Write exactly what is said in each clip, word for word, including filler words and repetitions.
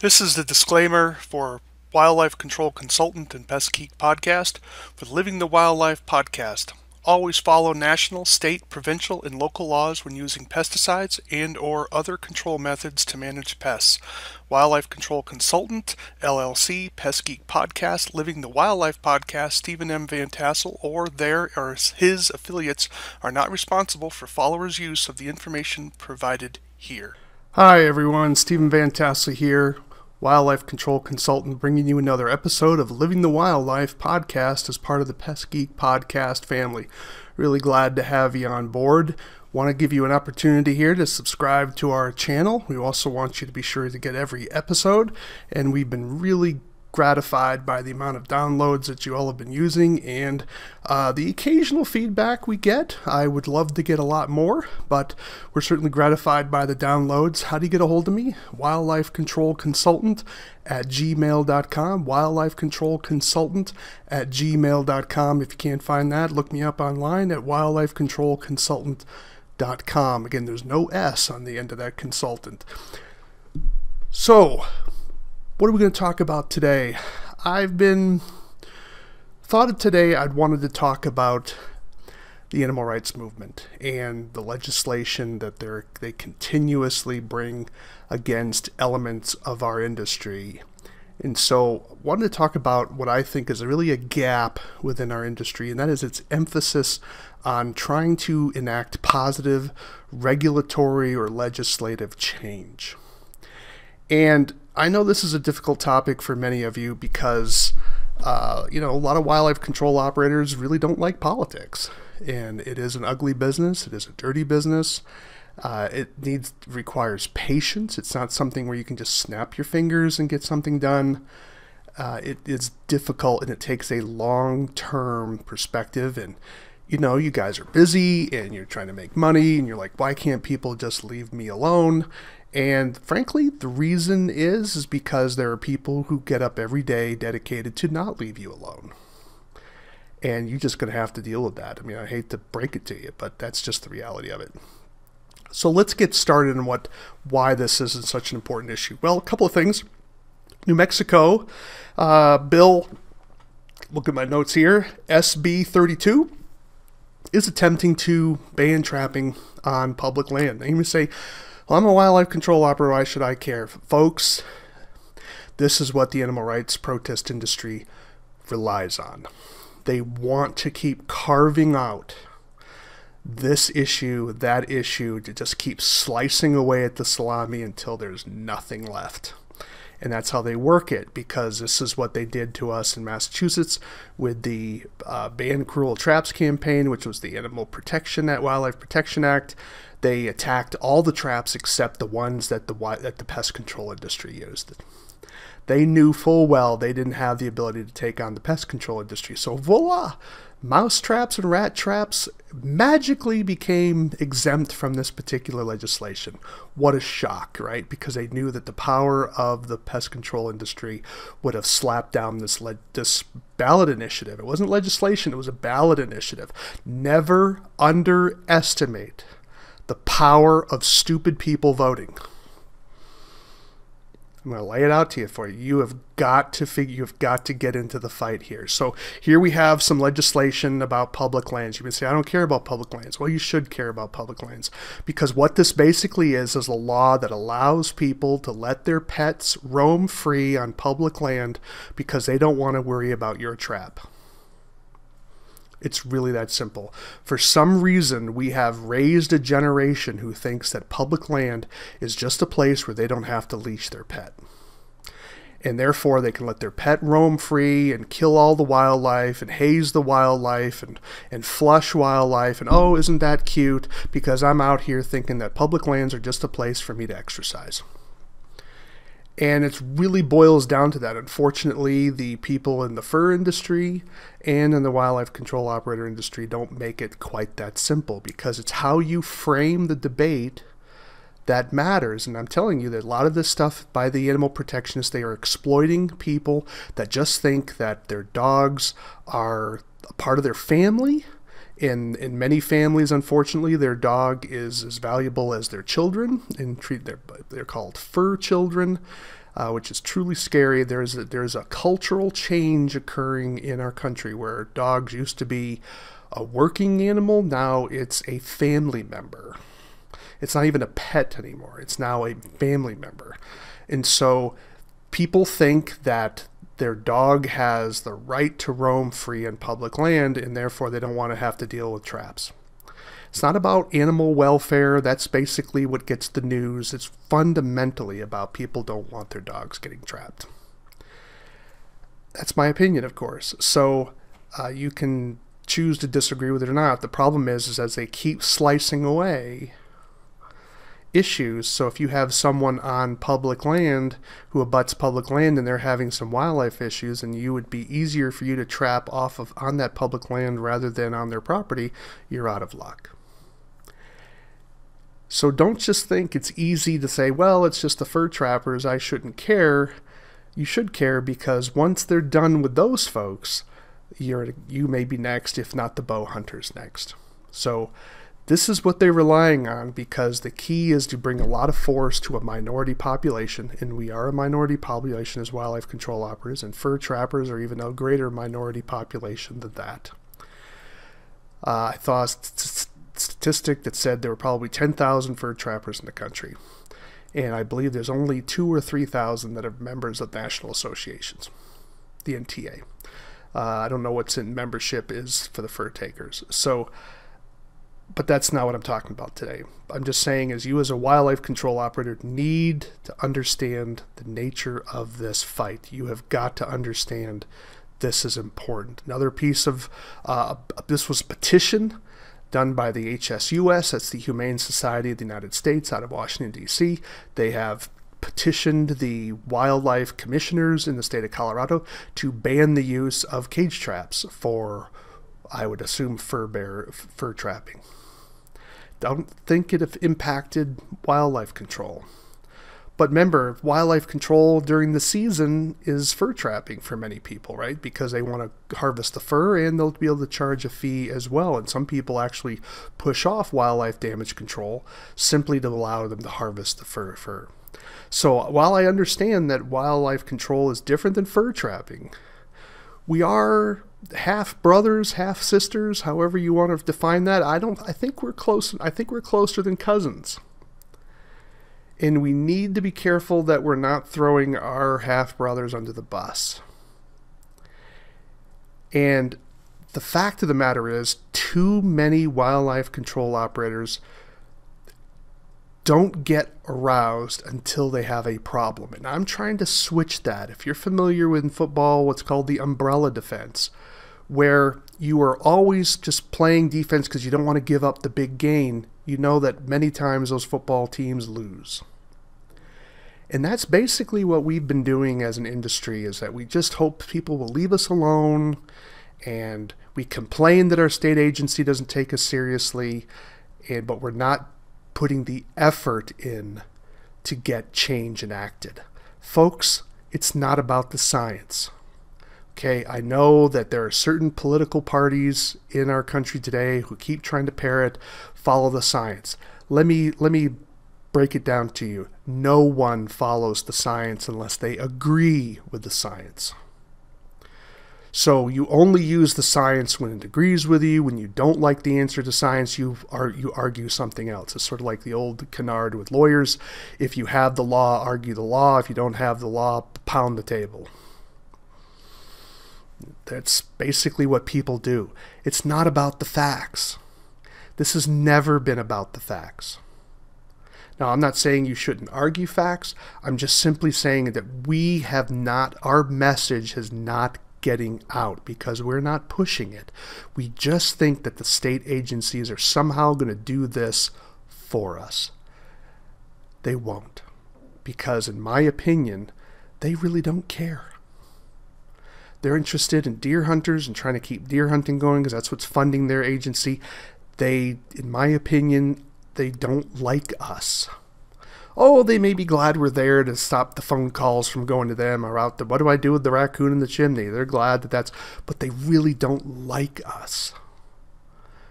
This is the disclaimer for Wildlife Control Consultant and Pest Geek Podcast for the Living the Wildlife Podcast. Always follow national, state, provincial, and local laws when using pesticides and or other control methods to manage pests. Wildlife Control Consultant, L L C, Pest Geek Podcast, Living the Wildlife Podcast, Stephen M. Vantassel, or their or his affiliates are not responsible for followers' use of the information provided here. Hi everyone, Stephen Vantassel here, Wildlife Control Consultant, bringing you another episode of Living the Wildlife Podcast as part of the Pest Geek Podcast family. Really glad to have you on board. Want to give you an opportunity here to subscribe to our channel. We also want you to be sure to get every episode, and we've been really gratified by the amount of downloads that you all have been using and uh, the occasional feedback we get. I would love to get a lot more, but we're certainly gratified by the downloads. How do you get a hold of me? Wildlife Control Consultant at gmail dot com, Wildlife Control Consultant at gmail dot com. If you can't find that, look me up online at Wildlife Control Consultant dot com. Again, there's no S on the end of that consultant. So, what are we going to talk about today? I've been thought of today I'd wanted to talk about the animal rights movement and the legislation that they're, they continuously bring against elements of our industry. And so I wanted to talk about what I think is really a gap within our industry, and that is its emphasis on trying to enact positive regulatory or legislative change. And I know this is a difficult topic for many of you because, uh, you know, a lot of wildlife control operators really don't like politics. And it is an ugly business. It is a dirty business. Uh, it needs requires patience. It's not something where you can just snap your fingers and get something done. Uh, it is difficult, and it takes a long-term perspective. And, you know, you guys are busy, and you're trying to make money, and you're like, why can't people just leave me alone? And frankly, the reason is, is because there are people who get up every day dedicated to not leave you alone. And you're just going to have to deal with that. I mean, I hate to break it to you, but that's just the reality of it. So let's get started on what, why this isn't such an important issue. Well, a couple of things. New Mexico, uh, bill, look at my notes here, S B thirty-two. Is attempting to ban trapping on public land. They even say, well, I'm a wildlife control operator, why should I care? Folks, this is what the animal rights protest industry relies on. They want to keep carving out this issue, that issue, to just keep slicing away at the salami until there's nothing left. And that's how they work it, because this is what they did to us in Massachusetts with the uh, Ban Cruel Traps campaign, which was the Animal Protection Act, Wildlife Protection Act. They attacked all the traps except the ones that the, that the pest control industry used. They knew full well they didn't have the ability to take on the pest control industry. So voila, mouse traps and rat traps magically became exempt from this particular legislation. What a shock, right? Because they knew that the power of the pest control industry would have slapped down this, le this ballot initiative. It wasn't legislation, it was a ballot initiative. Never underestimate the power of stupid people voting. I'm going to lay it out to you for you. You have got to figure, you've got to get into the fight here. So here we have some legislation about public lands. You can say, I don't care about public lands. Well, you should care about public lands, because what this basically is is a law that allows people to let their pets roam free on public land because they don't want to worry about your trap. It's really that simple. For some reason, we have raised a generation who thinks that public land is just a place where they don't have to leash their pet. And therefore, they can let their pet roam free and kill all the wildlife and haze the wildlife and, and flush wildlife. And oh, isn't that cute? Because I'm out here thinking that public lands are just a place for me to exercise. And it really boils down to that. Unfortunately, the people in the fur industry and in the wildlife control operator industry don't make it quite that simple, because it's how you frame the debate that matters. And I'm telling you that a lot of this stuff by the animal protectionists, they are exploiting people that just think that their dogs are a part of their family. In, in many families, unfortunately, their dog is as valuable as their children, and treat their, they're called fur children. uh, which is truly scary. There's a, there's a cultural change occurring in our country where dogs used to be a working animal. Now it's a family member. It's not even a pet anymore. It's now a family member. And so people think that their dog has the right to roam free on public land, and therefore they don't want to have to deal with traps. It's not about animal welfare. That's basically what gets the news. It's fundamentally about people don't want their dogs getting trapped. That's my opinion, of course. So uh, you can choose to disagree with it or not. The problem is, is as they keep slicing away issues. So if you have someone on public land who abuts public land and they're having some wildlife issues, and you would be easier for you to trap off of on that public land rather than on their property, you're out of luck. So don't just think it's easy to say, well, it's just the fur trappers, I shouldn't care. You should care, because once they're done with those folks, you're you may be next, if not the bow hunters next. So this is what they're relying on, because the key is to bring a lot of force to a minority population, and we are a minority population as wildlife control operators, and fur trappers are even a greater minority population than that. Uh, I saw a st statistic that said there were probably ten thousand fur trappers in the country, and I believe there's only two or three thousand that are members of national associations, the N T A. Uh, I don't know what's in membership is for the fur takers. So. But that's not what I'm talking about today. I'm just saying, as you as a wildlife control operator need to understand the nature of this fight. You have got to understand this is important. Another piece of, uh, this was a petition done by the H S U S, that's the Humane Society of the United States out of Washington, D C. They have petitioned the wildlife commissioners in the state of Colorado to ban the use of cage traps for, I would assume, fur bear, fur trapping. Don't think it have impacted wildlife control. But remember, wildlife control during the season is fur trapping for many people, right? Because they want to harvest the fur, and they'll be able to charge a fee as well. And some people actually push off wildlife damage control simply to allow them to harvest the fur. fur. So while I understand that wildlife control is different than fur trapping, we are half brothers, half sisters, however you want to define that. I don't I think we're close I think we're closer than cousins. And we need to be careful that we're not throwing our half brothers under the bus. And the fact of the matter is, too many wildlife control operators don't get aroused until they have a problem. And I'm trying to switch that. If you're familiar with football, what's called the umbrella defense, where you are always just playing defense because you don't want to give up the big gain, you know that many times those football teams lose. And that's basically what we've been doing as an industry, is that we just hope people will leave us alone, and we complain that our state agency doesn't take us seriously, and but we're not putting the effort in to get change enacted. Folks, it's not about the science. Okay, I know that there are certain political parties in our country today who keep trying to parrot, follow the science. Let me, let me break it down to you. No one follows the science unless they agree with the science. So you only use the science when it agrees with you. When you don't like the answer to science, you, are, you argue something else. It's sort of like the old canard with lawyers. If you have the law, argue the law. If you don't have the law, pound the table. That's basically what people do. It's not about the facts. This has never been about the facts. Now, I'm not saying you shouldn't argue facts. I'm just simply saying that we have not, our message has not getting out, because we're not pushing it. We just think that the state agencies are somehow going to do this for us. They won't, because in my opinion, they really don't care. They're interested in deer hunters and trying to keep deer hunting going because that's what's funding their agency. They, in my opinion, they don't like us. Oh, they may be glad we're there to stop the phone calls from going to them, or out there, what do I do with the raccoon in the chimney? They're glad that that's, but they really don't like us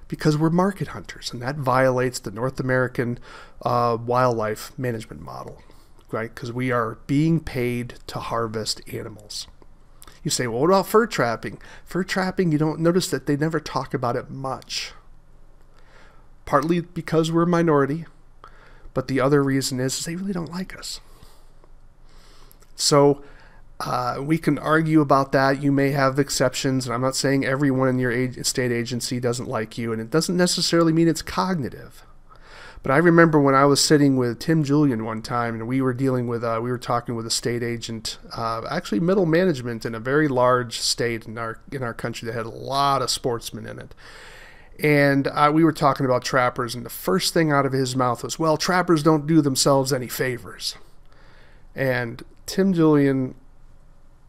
because we're market hunters, and that violates the North American uh, wildlife management model. right? Because we are being paid to harvest animals. You say, well, what about fur trapping? Fur trapping, you don't notice that they never talk about it much. Partly because we're a minority, but the other reason is they really don't like us. So uh, we can argue about that. You may have exceptions, and I'm not saying everyone in your state agency doesn't like you, and it doesn't necessarily mean it's cognitive. But I remember when I was sitting with Tim Julian one time, and we were dealing with, uh, we were talking with a state agent, uh, actually middle management in a very large state in our in our country that had a lot of sportsmen in it, and uh, we were talking about trappers, and the first thing out of his mouth was, "Well, trappers don't do themselves any favors," and Tim Julian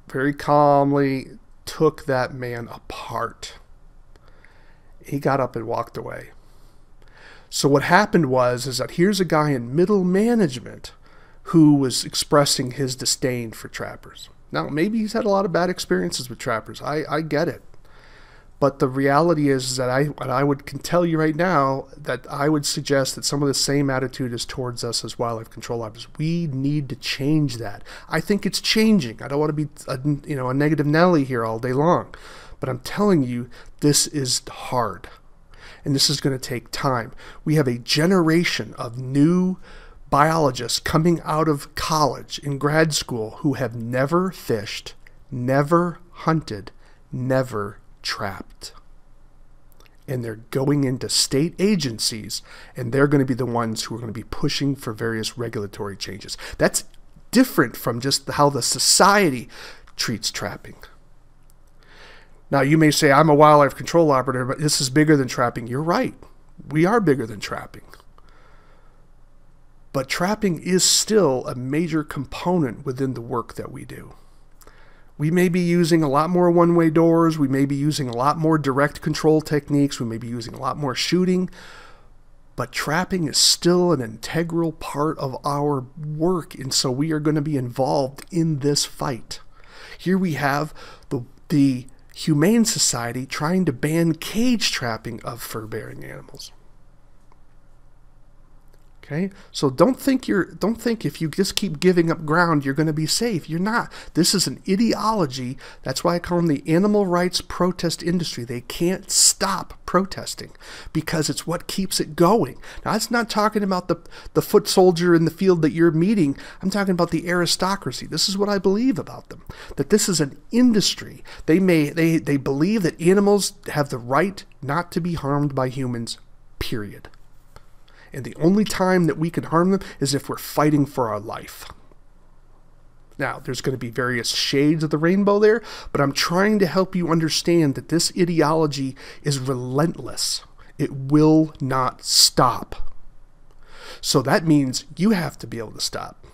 very calmly took that man apart. He got up and walked away. So what happened was is that here's a guy in middle management who was expressing his disdain for trappers. Now, maybe he's had a lot of bad experiences with trappers. I, I get it. But the reality is that I, and I would, can tell you right now that I would suggest that some of the same attitude is towards us as wildlife control officers. We need to change that. I think it's changing. I don't want to be a, you know, a negative Nelly here all day long. But I'm telling you, this is hard. And this is going to take time. We have a generation of new biologists coming out of college in grad school who have never fished, never hunted, never trapped. And they're going into state agencies, and they're going to be the ones who are going to be pushing for various regulatory changes. That's different from just how the society treats trapping. Now, you may say, I'm a wildlife control operator, but this is bigger than trapping. You're right. We are bigger than trapping. But trapping is still a major component within the work that we do. We may be using a lot more one-way doors. We may be using a lot more direct control techniques. We may be using a lot more shooting. But trapping is still an integral part of our work, and so we are going to be involved in this fight. Here we have the... the Humane Society trying to ban cage trapping of fur-bearing animals. Okay, so don't think you're don't think if you just keep giving up ground you're going to be safe. You're not. This is an ideology. That's why I call them the animal rights protest industry. They can't stop protesting because it's what keeps it going. Now, that's not talking about the the foot soldier in the field that you're meeting. I'm talking about the aristocracy. This is what I believe about them. That this is an industry. They may they they believe that animals have the right not to be harmed by humans. Period. And the only time that we can harm them is if we're fighting for our life. Now, there's going to be various shades of the rainbow there, but I'm trying to help you understand that this ideology is relentless. It will not stop. So that means you have to be able to stop.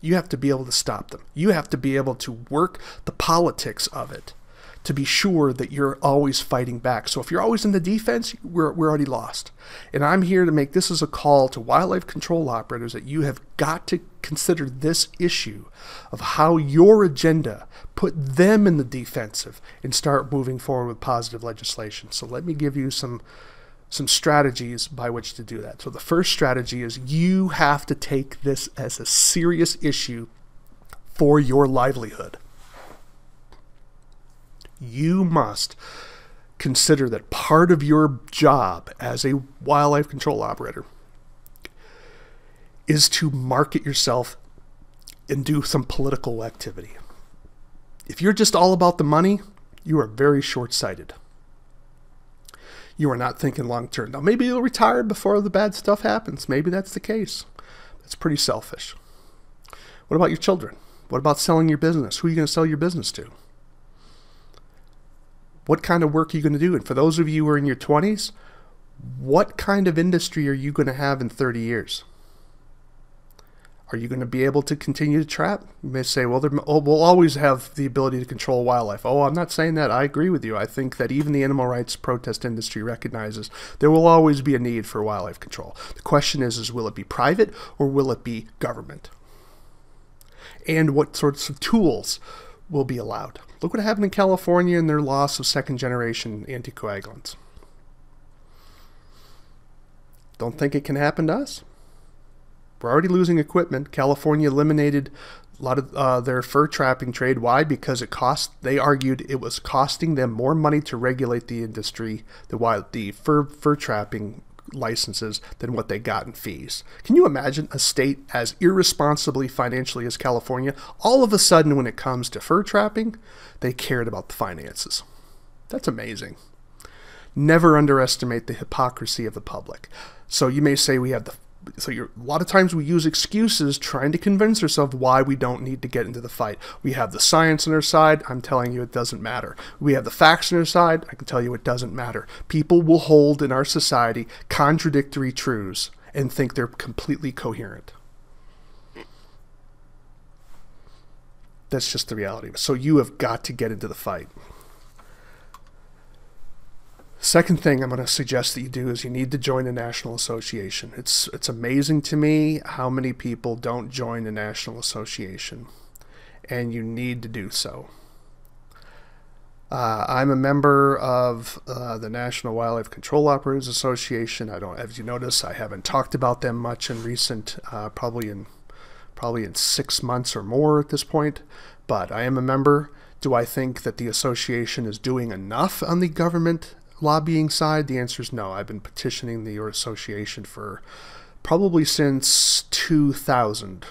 You have to be able to stop them. You have to be able to work the politics of it to be sure that you're always fighting back. So if you're always in the defense, we're, we're already lost. And I'm here to make this as a call to wildlife control operators that you have got to consider this issue of how your agenda put them in the defensive and start moving forward with positive legislation. So let me give you some, some strategies by which to do that. So the first strategy is you have to take this as a serious issue for your livelihood. You must consider that part of your job as a wildlife control operator is to market yourself and do some political activity. If you're just all about the money, you are very short-sighted. You are not thinking long-term. Now, maybe you'll retire before the bad stuff happens. Maybe that's the case. That's pretty selfish. What about your children? What about selling your business? Who are you going to sell your business to? What kind of work are you going to do? And for those of you who are in your twenties, what kind of industry are you going to have in thirty years? Are you going to be able to continue to trap? You may say, well, there, oh, we'll always have the ability to control wildlife. Oh, I'm not saying that. I agree with you. I think that even the animal rights protest industry recognizes there will always be a need for wildlife control. The question is, is will it be private or will it be government? And what sorts of tools will be allowed? Look what happened in California and their loss of second-generation anticoagulants. Don't think it can happen to us? We're already losing equipment. California eliminated a lot of uh, their fur trapping trade. Why? Because it cost, they argued it was costing them more money to regulate the industry, the wild, the fur, fur trapping licenses, than what they got in fees. Can you imagine a state as irresponsibly financially as California? All of a sudden, when it comes to fur trapping, they cared about the finances. That's amazing. Never underestimate the hypocrisy of the public. So you may say we have the So you're, a lot of times we use excuses trying to convince ourselves why we don't need to get into the fight. We have the science on our side. I'm telling you, it doesn't matter. We have the facts on our side. I can tell you it doesn't matter. People will hold in our society contradictory truths and think they're completely coherent. That's just the reality. So you have got to get into the fight. Second thing I'm going to suggest that you do is you need to join a national association. It's, it's amazing to me how many people don't join a national association, and you need to do so. Uh, I'm a member of uh, the National Wildlife Control Operators Association. I don't, as you notice, I haven't talked about them much in recent, uh, probably in, probably in six months or more at this point, but I am a member. Do I think that the association is doing enough on the government lobbying side? The answer is no. I've been petitioning the association for probably since two thousand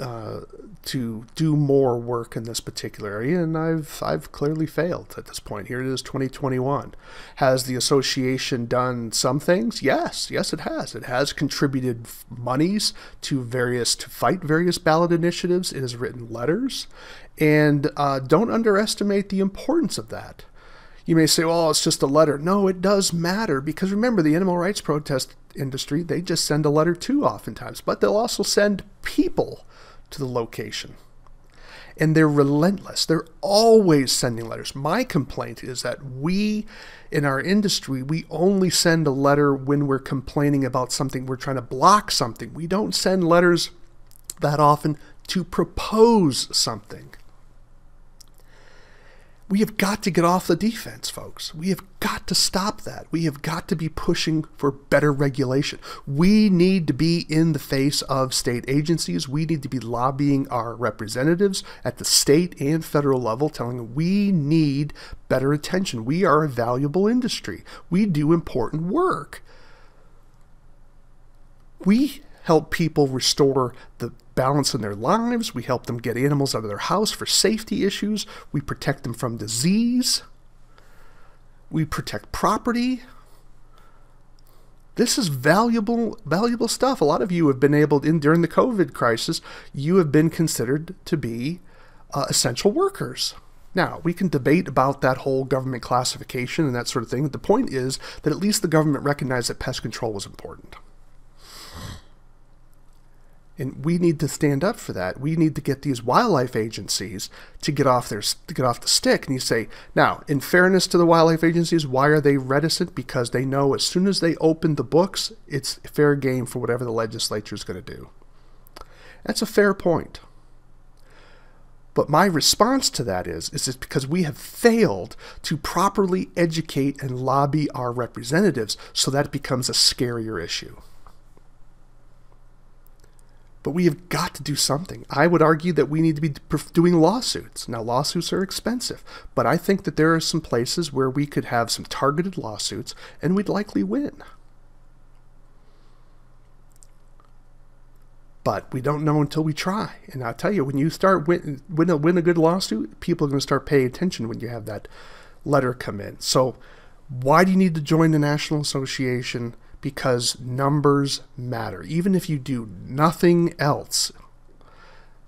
uh, to do more work in this particular area, and I've I've clearly failed at this point. Here it is, twenty twenty-one. Has the association done some things? Yes, yes, it has. It has contributed monies to various to fight various ballot initiatives. It has written letters, and uh, don't underestimate the importance of that. You may say, well, it's just a letter. No, it does matter, because remember, the animal rights protest industry, they just send a letter too oftentimes, but they'll also send people to the location. And they're relentless. They're always sending letters. My complaint is that we, in our industry, we only send a letter when we're complaining about something. We're trying to block something. We don't send letters that often to propose something. We have got to get off the defense, folks. We have got to stop that. We have got to be pushing for better regulation. We need to be in the face of state agencies. We need to be lobbying our representatives at the state and federal level, telling them we need better attention. We are a valuable industry. We do important work. We help people restore the balance in their lives. We help them get animals out of their house for safety issues. We protect them from disease. We protect property. This is valuable, valuable stuff. A lot of you have been able, in during the COVID crisis, you have been considered to be uh, essential workers. Now, we can debate about that whole government classification and that sort of thing. But the point is that at least the government recognized that pest control was important. And we need to stand up for that. We need to get these wildlife agencies to get off their to get off the stick. And you say, now, in fairness to the wildlife agencies, why are they reticent? Because they know as soon as they open the books, it's fair game for whatever the legislature is going to do. That's a fair point. But my response to that is, is it's because we have failed to properly educate and lobby our representatives, so that it becomes a scarier issue. But we have got to do something. I would argue that we need to be doing lawsuits. Now, lawsuits are expensive, but I think that there are some places where we could have some targeted lawsuits and we'd likely win. But we don't know until we try. And I'll tell you, when you start win, win, a, win a good lawsuit, people are going to start paying attention when you have that letter come in. So why do you need to join the National Association? Because numbers matter. Even if you do nothing else,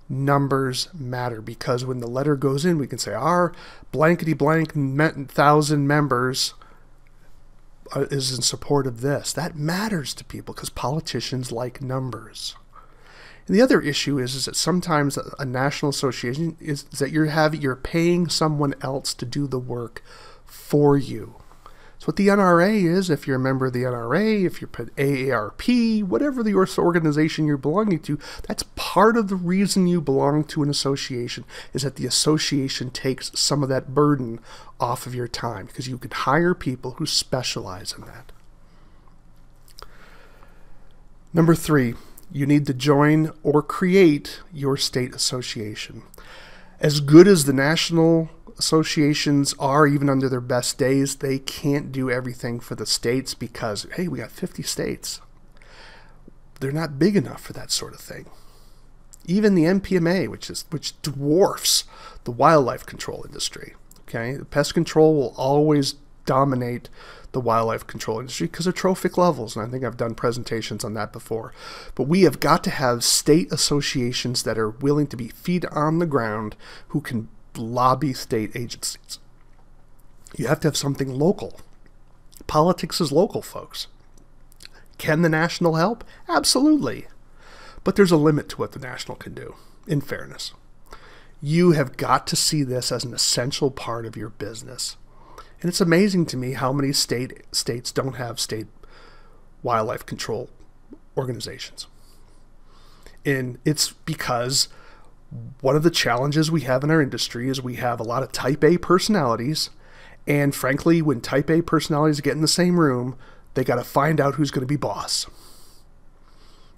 numbers matter. Because when the letter goes in, we can say our blankety blank thousand members is in support of this. That matters to people because politicians like numbers. And the other issue is, is that sometimes a national association is that you're having, you're paying someone else to do the work for you. What the N R A is, if you're a member of the N R A, if you're A A R P, whatever the organization you're belonging to, that's part of the reason you belong to an association, is that the association takes some of that burden off of your time, because you can hire people who specialize in that. Number three, you need to join or create your state association. As good as the national associations are, even under their best days, they can't do everything for the states because, hey, we got fifty states. They're not big enough for that sort of thing. Even the N P M A, which is which dwarfs the wildlife control industry. Okay, the pest control will always dominate the wildlife control industry because of trophic levels, and I think I've done presentations on that before. But we have got to have state associations that are willing to be feet on the ground, who can lobby state agencies. You have to have something local. Politics is local, folks. Can the national help? Absolutely. But there's a limit to what the national can do, in fairness. You have got to see this as an essential part of your business. And it's amazing to me how many state states don't have state wildlife control organizations. And it's because one of the challenges we have in our industry is we have a lot of type A personalities. And frankly, when type A personalities get in the same room, they got to find out who's going to be boss.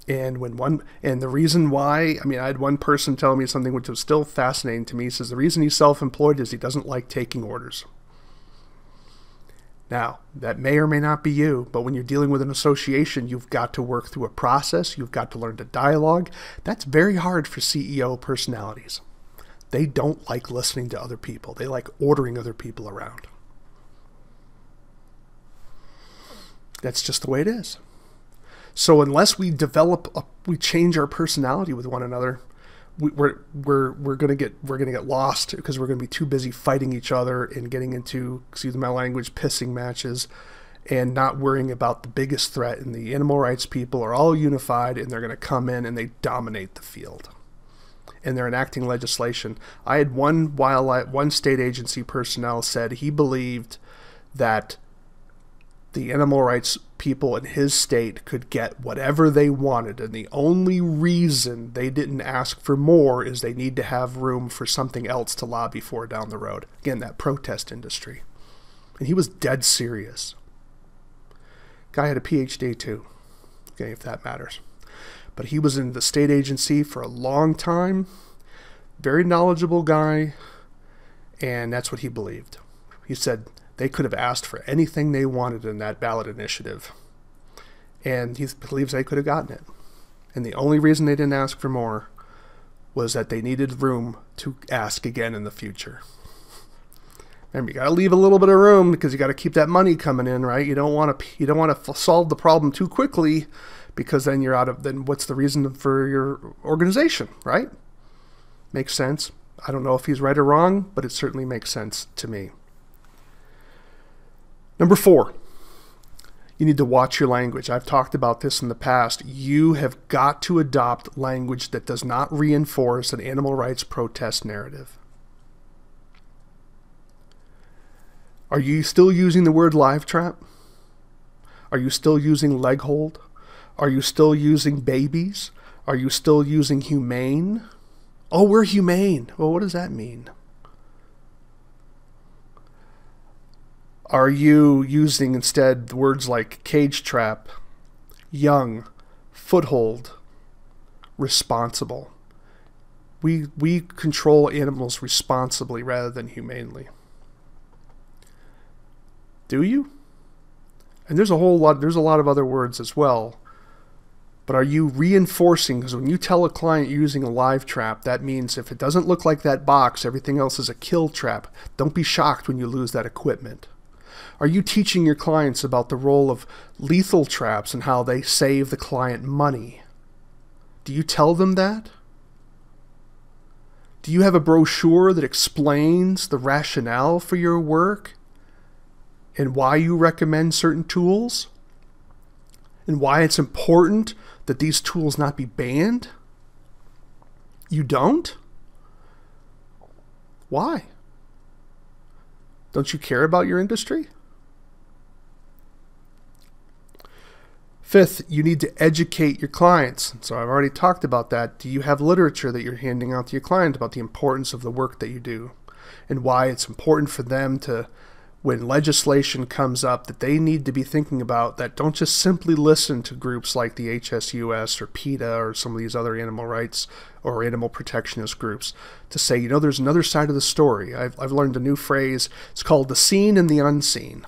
And when one, and the reason why, I mean, I had one person tell me something which was still fascinating to me. He says the reason he's self-employed is he doesn't like taking orders. Now, that may or may not be you, but when you're dealing with an association, you've got to work through a process. You've got to learn to dialogue. That's very hard for C E O personalities. They don't like listening to other people. They like ordering other people around. That's just the way it is. So unless we develop, a, we change our personality with one another, we, we're we're we're gonna get we're gonna get lost because we're gonna be too busy fighting each other and getting into, excuse my language, pissing matches, and not worrying about the biggest threat. And the animal rights people are all unified, and they're gonna come in and they dominate the field, and they're enacting legislation. I had one wildlife, one state agency personnel said he believed that the animal rights people in his state could get whatever they wanted, and the only reason they didn't ask for more is they need to have room for something else to lobby for down the road. Again, that protest industry. And he was dead serious. Guy had a P H D too, okay, if that matters. But he was in the state agency for a long time, very knowledgeable guy, and that's what he believed. He said they could have asked for anything they wanted in that ballot initiative, and he believes they could have gotten it. And the only reason they didn't ask for more was that they needed room to ask again in the future. Remember, you got to leave a little bit of room because you got to keep that money coming in, right? You don't want to you don't want to solve the problem too quickly, because then you're out of then what's the reason for your organization, right? Makes sense. I don't know if he's right or wrong, but it certainly makes sense to me. Number four, you need to watch your language. I've talked about this in the past. You have got to adopt language that does not reinforce an animal rights protest narrative. Are you still using the word live trap? Are you still using leg hold? Are you still using babies? Are you still using humane? Oh, we're humane. Well, what does that mean? Are you using instead words like cage trap, young, foothold, responsible? We, we control animals responsibly rather than humanely. Do you? And there's a whole lot, there's a lot of other words as well. But are you reinforcing? Because when you tell a client you're using a live trap, that means if it doesn't look like that box, everything else is a kill trap. Don't be shocked when you lose that equipment. Are you teaching your clients about the role of lethal traps and how they save the client money? Do you tell them that? Do you have a brochure that explains the rationale for your work and why you recommend certain tools and why it's important that these tools not be banned? You don't? Why? Don't you care about your industry? Fifth, you need to educate your clients. So I've already talked about that. Do you have literature that you're handing out to your clients about the importance of the work that you do and why it's important for them to when legislation comes up that they need to be thinking about, that don't just simply listen to groups like the H S U S or PETA or some of these other animal rights or animal protectionist groups to say, you know, there's another side of the story. I've, I've learned a new phrase. It's called the seen and the unseen.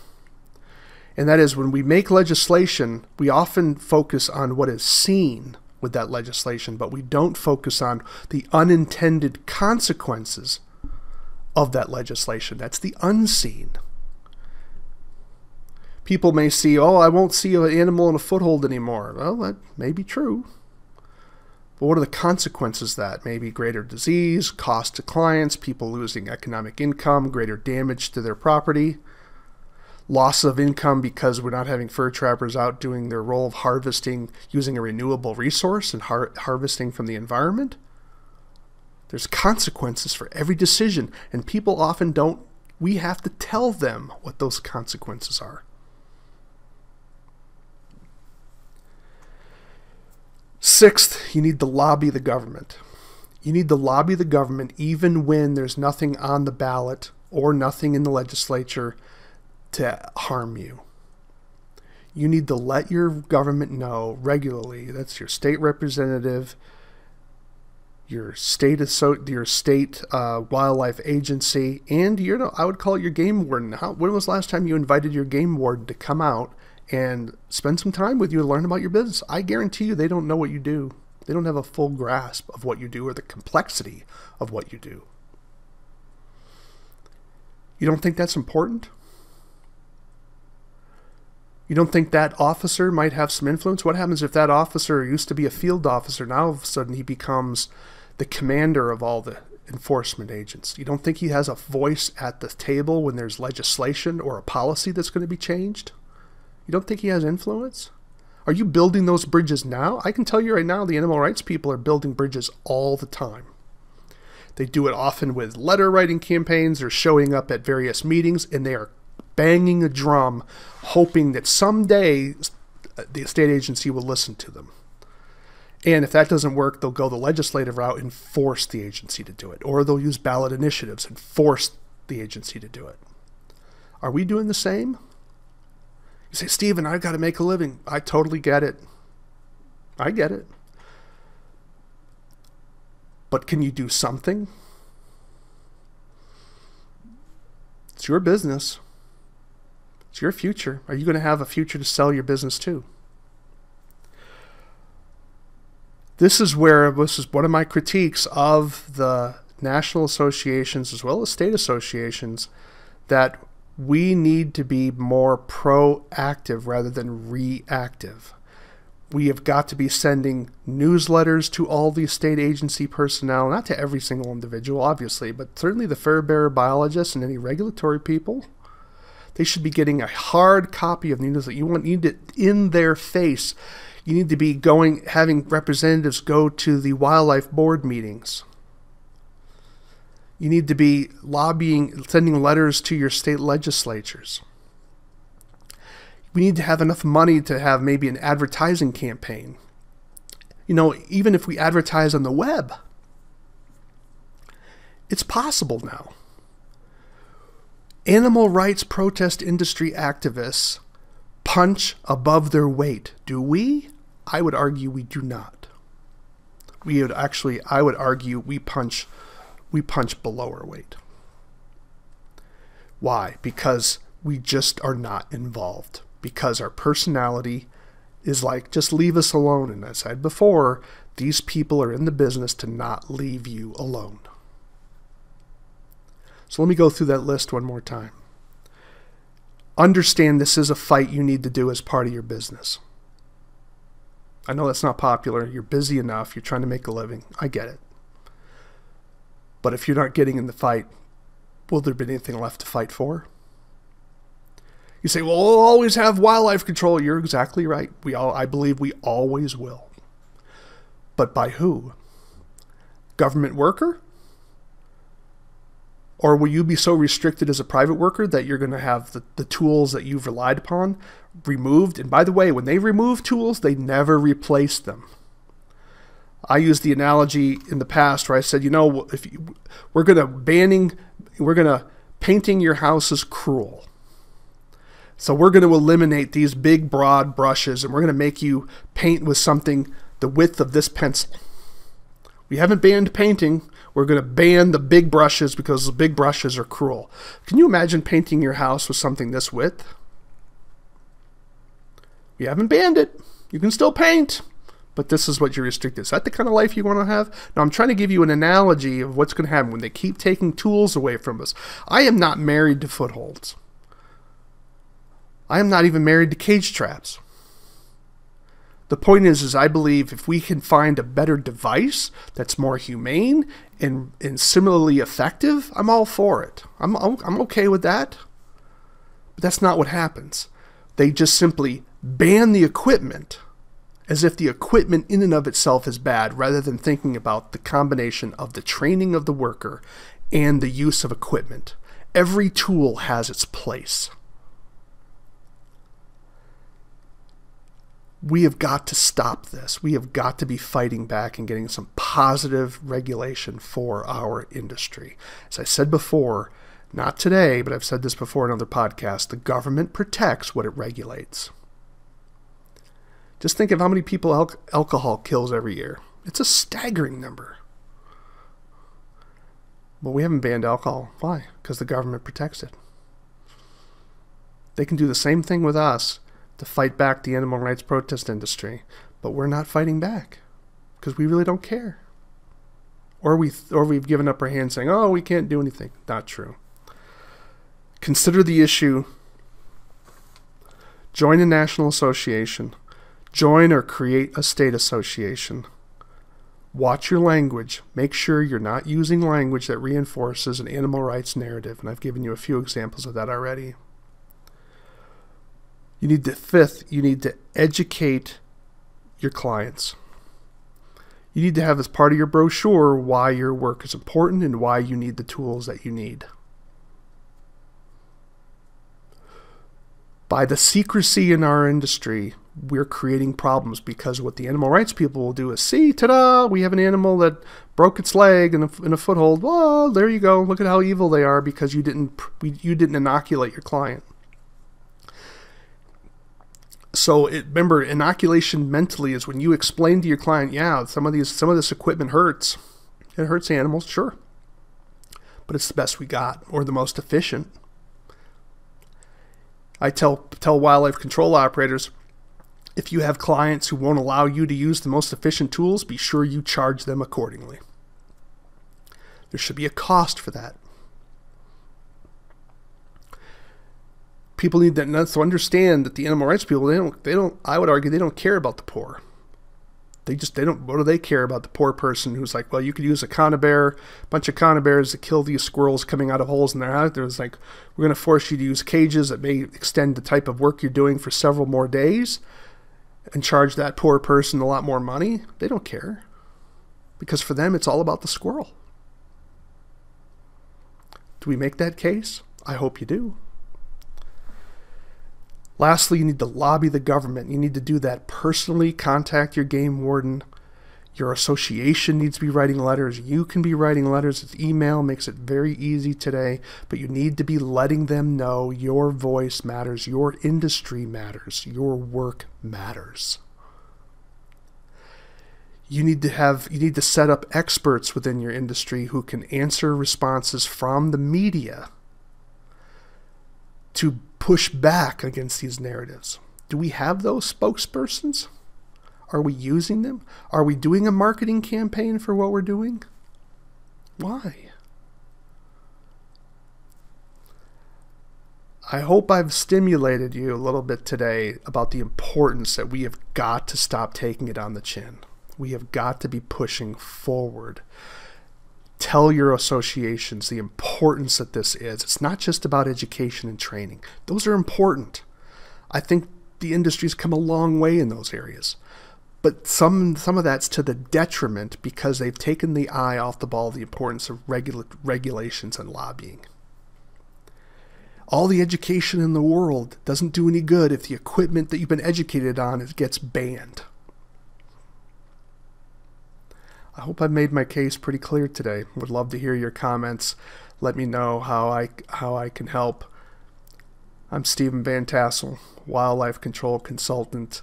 And that is, when we make legislation, we often focus on what is seen with that legislation, but we don't focus on the unintended consequences of that legislation. That's the unseen. People may see, oh, I won't see an animal in a foothold anymore. Well, that may be true. But what are the consequences of that? Maybe greater disease, cost to clients, people losing economic income, greater damage to their property, loss of income because we're not having fur trappers out doing their role of harvesting, using a renewable resource and har harvesting from the environment. There's consequences for every decision, and people often don't. We have to tell them what those consequences are. Sixth, you need to lobby the government. You need to lobby the government even when there's nothing on the ballot or nothing in the legislature to harm you. You need to let your government know regularly. That's your state representative, your state your state uh, wildlife agency, and your, I would call it your game warden. How, when was the last time you invited your game warden to come out and spend some time with you and learn about your business? I guarantee you they don't know what you do. They don't have a full grasp of what you do or the complexity of what you do. You don't think that's important? You don't think that officer might have some influence? What happens if that officer used to be a field officer, now all of a sudden he becomes the commander of all the enforcement agents? You don't think he has a voice at the table when there's legislation or a policy that's going to be changed? You don't think he has influence? Are you building those bridges now? I can tell you right now, the animal rights people are building bridges all the time. They do it often with letter writing campaigns or showing up at various meetings, and they are banging a drum hoping that someday the state agency will listen to them. And if that doesn't work, they'll go the legislative route and force the agency to do it, or they'll use ballot initiatives and force the agency to do it. Are we doing the same? You say, Stephen, I've got to make a living. I totally get it. I get it. But can you do something? It's your business. It's your future. Are you going to have a future to sell your business to? This is where, this is one of my critiques of the national associations as well as state associations, that we need to be more proactive rather than reactive. We have got to be sending newsletters to all the state agency personnel, not to every single individual, obviously, but certainly the fur bearer biologists and any regulatory people. They should be getting a hard copy of the newsletter. You want, need it in their face. You need to be going, having representatives go to the wildlife board meetings. You need to be lobbying, sending letters to your state legislatures. We need to have enough money to have maybe an advertising campaign. You know, even if we advertise on the web, it's possible now. Animal rights protest industry activists punch above their weight. Do we? I would argue we do not. We would actually, I would argue we punch we punch below our weight. Why? Because we just are not involved. Because our personality is like, just leave us alone. And as I said before, these people are in the business to not leave you alone. So let me go through that list one more time. Understand this is a fight you need to do as part of your business. I know that's not popular. You're busy enough. You're trying to make a living. I get it. But if you're not getting in the fight, will there be anything left to fight for? You say, well, we'll always have wildlife control. You're exactly right. We all, I believe we always will. But by who? Government worker? Or will you be so restricted as a private worker that you're going to have the, the tools that you've relied upon removed? And by the way, when they remove tools, they never replace them. I used the analogy in the past where I said, you know, if you, we're going to banning, we're going to painting your house as cruel. So we're going to eliminate these big broad brushes, and we're going to make you paint with something the width of this pencil. We haven't banned painting. We're going to ban the big brushes because the big brushes are cruel. Can you imagine painting your house with something this width? We haven't banned it. You can still paint, but this is what you restrict. Is that the kind of life you want to have? Now, I'm trying to give you an analogy of what's going to happen when they keep taking tools away from us. I am not married to footholds. I am not even married to cage traps. The point is, is I believe if we can find a better device that's more humane and, and similarly effective, I'm all for it. I'm, I'm okay with that. But that's not what happens. They just simply ban the equipment as if the equipment in and of itself is bad, rather than thinking about the combination of the training of the worker and the use of equipment. Every tool has its place. We have got to stop this. We have got to be fighting back and getting some positive regulation for our industry. As I said before, not today, but I've said this before in other podcasts, the government protects what it regulates. Just think of how many people al- alcohol kills every year. It's a staggering number. But we haven't banned alcohol. Why? Because the government protects it. They can do the same thing with us to fight back the animal rights protest industry, but we're not fighting back because we really don't care. Or, we th or we've given up our hand saying, oh, we can't do anything. Not true. Consider the issue. Join a national association. Join or create a state association. Watch your language. Make sure you're not using language that reinforces an animal rights narrative, and I've given you a few examples of that already. You need to, fifth, you need to educate your clients. You need to have as part of your brochure why your work is important and why you need the tools that you need. By the secrecy in our industry, we're creating problems, because what the animal rights people will do is, see, ta-da, we have an animal that broke its leg in a, in a foothold. Well, there you go. Look at how evil they are because you didn't, you didn't inoculate your client. So it, remember, inoculation mentally is when you explain to your client, yeah, some of these, some of this equipment hurts. It hurts animals, sure. But it's the best we got, or the most efficient. I tell, tell wildlife control operators, if you have clients who won't allow you to use the most efficient tools, be sure you charge them accordingly. There should be a cost for that. People need that nuts to understand that the animal rights people, they don't, they don't, I would argue, they don't care about the poor. They just, they don't, what do they care about the poor person who's like, well, you could use a Conibear, a bunch of Conibears to kill these squirrels coming out of holes in their house. There's like, we're going to force you to use cages that may extend the type of work you're doing for several more days and charge that poor person a lot more money. They don't care, because for them, it's all about the squirrel. Do we make that case? I hope you do. Lastly, you need to lobby the government. You need to do that personally. Contact your game warden. Your association needs to be writing letters. You can be writing letters. It's email makes it very easy today, but you need to be letting them know your voice matters, your industry matters, your work matters. You need to have, you need to set up experts within your industry who can answer responses from the media to push back against these narratives. Do we have those spokespersons? Are we using them? Are we doing a marketing campaign for what we're doing? Why? I hope I've stimulated you a little bit today about the importance that we have got to stop taking it on the chin. We have got to be pushing forward. Tell your associations the importance that this is. It's not just about education and training. Those are important. I think the industry's come a long way in those areas. But some, some of that's to the detriment because they've taken the eye off the ball of the importance of regula- regulations and lobbying. All the education in the world doesn't do any good if the equipment that you've been educated on is, gets banned. I hope I've made my case pretty clear today. Would love to hear your comments. Let me know how I, how I can help. I'm Stephen Vantassel, Wildlife Control Consultant,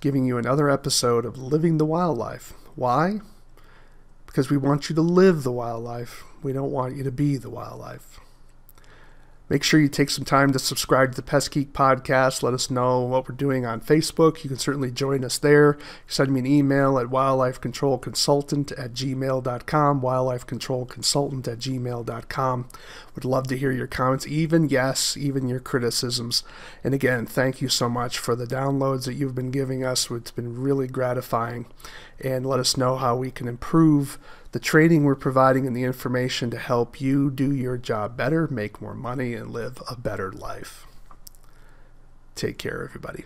giving you another episode of Living the Wildlife. Why? Because we want you to live the wildlife. We don't want you to be the wildlife. Make sure you take some time to subscribe to the Pest Geek Podcast. Let us know what we're doing on Facebook. You can certainly join us there. Send me an email at wildlife control consultant at gmail dot com, wildlife control consultant at gmail dot com. Would love to hear your comments, even, yes, even your criticisms. And again, thank you so much for the downloads that you've been giving us. It's been really gratifying. And let us know how we can improve the training we're providing and the information to help you do your job better, make more money, and live a better life. Take care, everybody.